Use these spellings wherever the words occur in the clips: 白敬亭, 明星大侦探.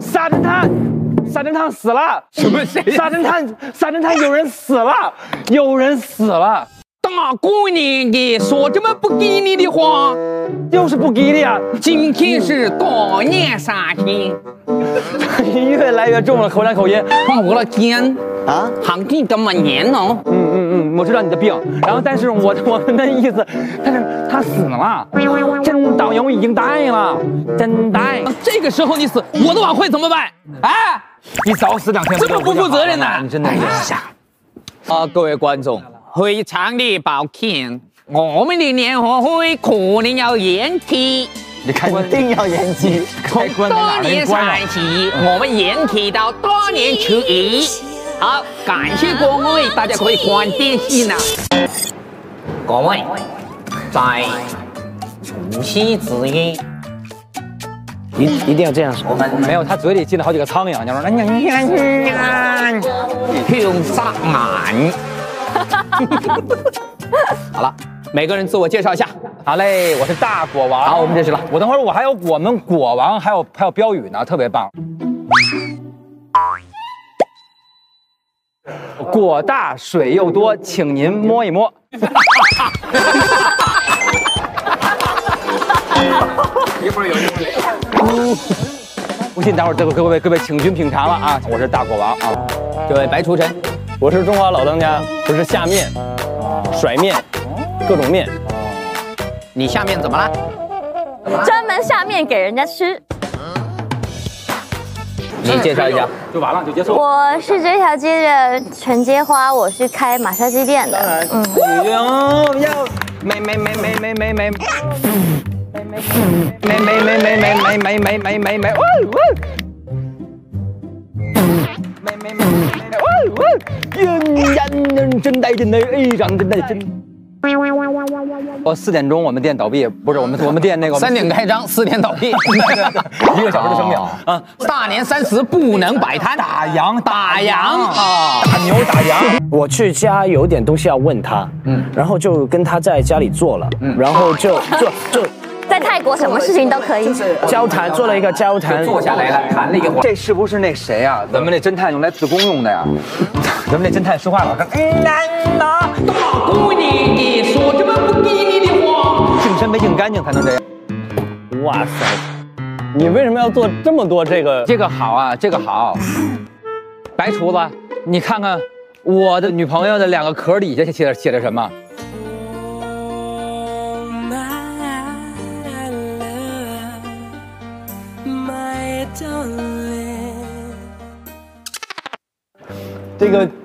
沙侦探，沙侦探死了。什么谁？沙侦探有人死了，有人死了。大过年的说这么不吉利的话，就是不吉利啊！今天是大年三天，越来越重了，口干口咽。哇，我的天啊！还记得吗？年哦。我知道你的病，然后但是我们的意思，但是他死了，真导游已经带了，真带。这个时候你死，我的晚会怎么办？哎，你早死2天，这么不负责任呢！你真的，哎呀，各位观众，非常的抱歉，我们的联欢会可能要延期。你肯定要延期，从大年三十，我们延期到大年初一。 好，感谢各位，大家可以关电视呢。各位，在除夕之夜，一定要这样说。我们没有，他嘴里进了好几个苍蝇，你说，用上眼。好了，每个人自我介绍一下。好嘞，我是大果王。好，我们认识了。我等会儿我还有我们果王，还有标语呢，特别棒。 果大水又多，请您摸一摸。一会儿有，一会儿有。不信，待会儿各位请君品尝了啊！我是大果王啊，这位白厨神，我是中华老当家，不是下面、甩面、各种面。你下面怎么了？专门下面给人家吃。 你介绍一下，就完了，就结束。我是这条街的承接花，我是开马杀鸡店的。嗯，要没。 4点钟我们店倒闭，不是我们店那个3点开张，4点倒闭，1个小时的生命啊！大年30不能摆摊，打烊啊，打牛打烊。我去家有点东西要问他，然后就跟他在家里做了，然后就在泰国什么事情都可以交谈，做了一个交谈，坐下来了谈了一会儿。这是不是那谁啊？咱们那侦探用来自宫用的呀？咱们那侦探说话老是。 说这么不吉利的话，净身没净干净才能这样。哇塞，你为什么要做这么多这个？这个好啊，这个好。白厨子，你看看我的女朋友的2个壳底下写着什么？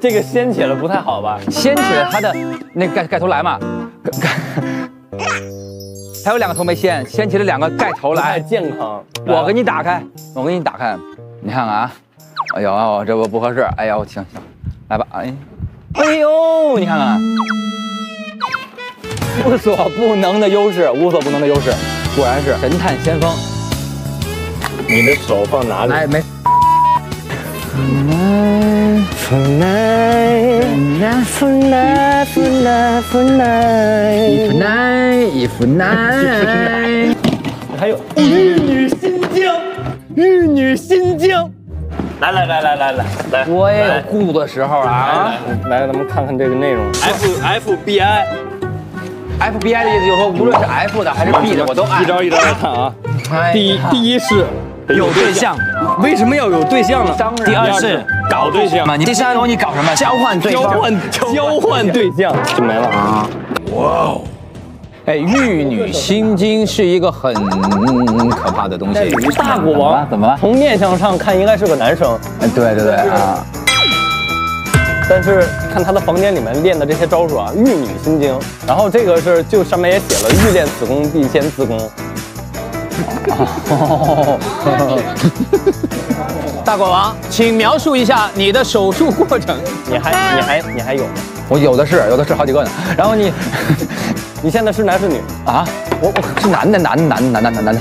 这个掀起了不太好吧？掀起了他的那盖头来嘛，还有2个头没掀，掀起了2个盖头来，健康。我给你打开，我给你打开，你看看啊，哎呦，哦、这不合适，哎呦，行，来吧，哎呦，你看看，无所不能的优势，果然是神探先锋。你的手放哪里？哎，没。 For night 还有玉女心经，来，我也有顾的时候啊！来，咱们看看这个内容。FBI 的意思就是说，无论是 F 的还是 B 的，我都按一招一招来看啊。第一是。 有对象，为什么要有对象呢？第2是搞对象嘛，第3你搞什么？交换对象就没了啊！哇哦，哎，玉女心经是一个很可怕的东西。大国王怎么了？从面相上看应该是个男生。对啊，但是看他的房间里面练的这些招数啊，玉女心经，然后这个是就上面也写了，欲练此功必先自宫。 大果王，请描述一下你的手术过程。你还有吗？我有的是好几个呢。然后你现在是男是女啊？我是男的，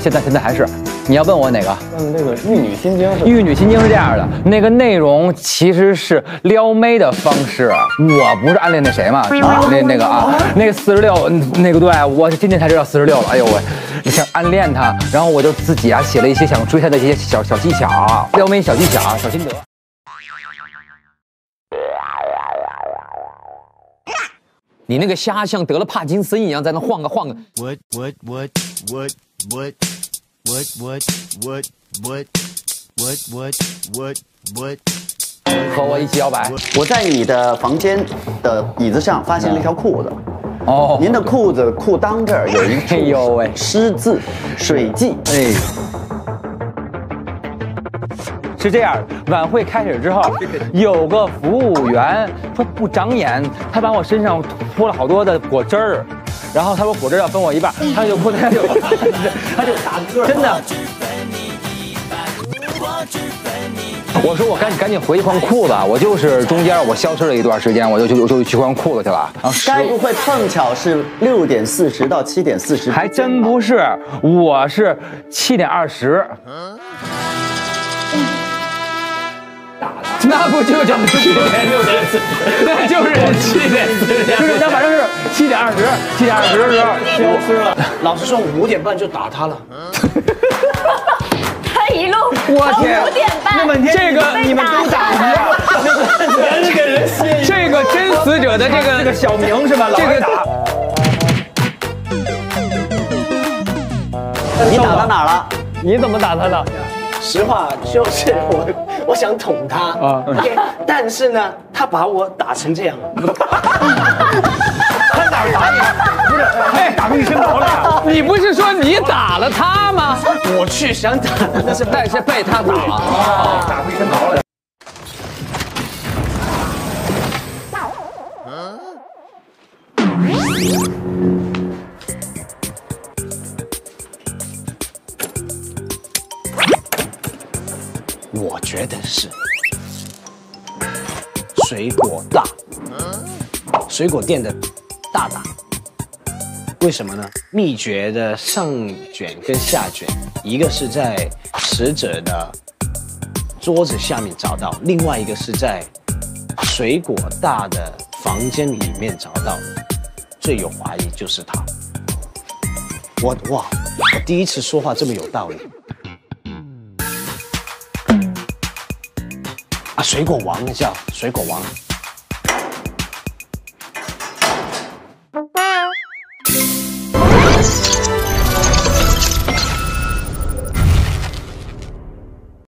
现在还是。你要问我哪个？问那个《玉女心经》是？《玉女心经》是这样的，那个内容其实是撩妹的方式。我不是暗恋那谁嘛？那个46，那个对我今天才知道46了。哎呦喂，你想暗恋他，然后我就自己写了一些想追他的一些小技巧，撩妹小技巧、小心得。 你那个虾像得了帕金森一样，在那晃个。和我一起摇摆。我在你的房间的椅子上发现了一条裤子。哦，您的裤子裤裆这儿有一处，哎呦喂，湿字，水迹。哎。 是这样，晚会开始之后，有个服务员他不长眼，他把我身上泼了好多的果汁儿，然后他说果汁要分我一半，他就打嗝，真的。我说我赶紧回去换裤子，我就是中间我消失了一段时间，我就去换裤子去了。该不会碰巧是6:40到7:40？还真不是，我是7:20。那不就叫7:40？那就是7:40，就是那反正是7:20的时候，我吃了。老师说5:30就打他了。他一路我天，5:30，这个你们都打了，这个真死者的这个小名是吧？这个打。你打到哪了？你怎么打他的？ 实话就是我想捅他啊，但是呢，他把我打成这样了。他哪打你？不是，他也打出一身毛来了。你不是说你打了他吗？我去想打，但是被他打了，打出一身毛来。嗯。 我觉得是水果大，水果店的大大，为什么呢？秘诀的上卷跟下卷，一个是在死者的桌子下面找到，另外一个是在水果大的房间里面找到，最有怀疑就是他。我第一次说话这么有道理。 啊，水果王叫水果王，